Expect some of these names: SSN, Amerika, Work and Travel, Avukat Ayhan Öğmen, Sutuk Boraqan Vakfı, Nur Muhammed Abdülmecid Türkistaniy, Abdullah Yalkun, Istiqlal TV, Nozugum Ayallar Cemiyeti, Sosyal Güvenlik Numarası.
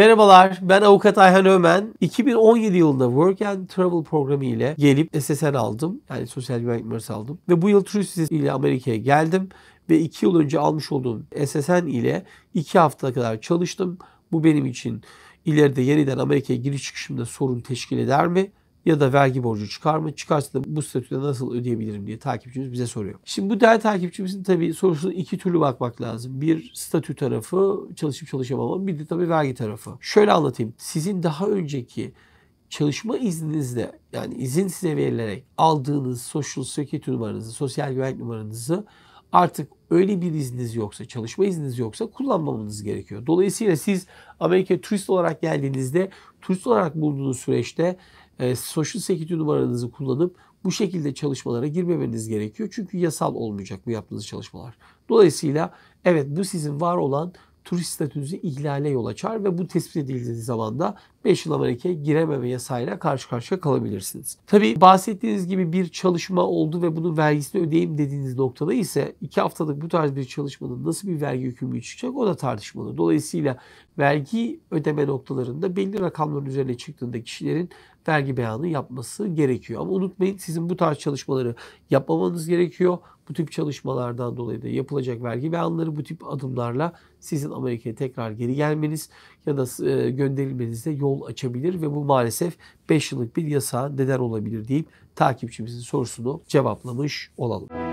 Merhabalar, ben Avukat Ayhan Öğmen. 2017 yılında Work and Travel programı ile gelip SSN aldım. Yani Sosyal Güvenlik Numarası aldım. Ve bu yıl turist vizesi ile Amerika'ya geldim. Ve 2 yıl önce almış olduğum SSN ile 2 hafta kadar çalıştım. Bu benim için ileride yeniden Amerika'ya giriş çıkışımda sorun teşkil eder mi? Ya da vergi borcu çıkar mı? Çıkarsa da bu statüde nasıl ödeyebilirim diye takipçimiz bize soruyor. Şimdi bu değerli takipçimizin tabii sorusuna 2 türlü bakmak lazım. Bir statü tarafı, çalışıp çalışamamam. Bir de tabii vergi tarafı. Şöyle anlatayım. Sizin daha önceki çalışma izninizle, yani izin size verilerek aldığınız Social Security numaranızı, sosyal güvenlik numaranızı artık öyle bir izniniz yoksa, çalışma izniniz yoksa kullanmamanız gerekiyor. Dolayısıyla siz Amerika'ya turist olarak geldiğinizde, turist olarak bulunduğunuz süreçte Social Security numaranızı kullanıp bu şekilde çalışmalara girmemeniz gerekiyor. Çünkü yasal olmayacak bu yaptığınız çalışmalar. Dolayısıyla evet, bu sizin var olan turist statünüzü ihlale yol açar ve bu tespit edildiği zaman da 5 yıl Amerika'ya girememe yasayla karşı karşıya kalabilirsiniz. Tabii bahsettiğiniz gibi bir çalışma oldu ve bunun vergisini ödeyeyim dediğiniz noktada ise 2 haftalık bu tarz bir çalışmanın nasıl bir vergi yükümlülüğü çıkacak o da tartışmalı. Dolayısıyla vergi ödeme noktalarında belli rakamların üzerine çıktığında kişilerin vergi beyanı yapması gerekiyor. Ama unutmayın, sizin bu tarz çalışmaları yapmamanız gerekiyor. Bu tip çalışmalardan dolayı da yapılacak vergi beyanları bu tip adımlarla sizin Amerika'ya tekrar geri gelmeniz ya da gönderilmenizde yol açabilir ve bu maalesef 5 yıllık bir yasağa neden olabilir deyip takipçimizin sorusunu cevaplamış olalım.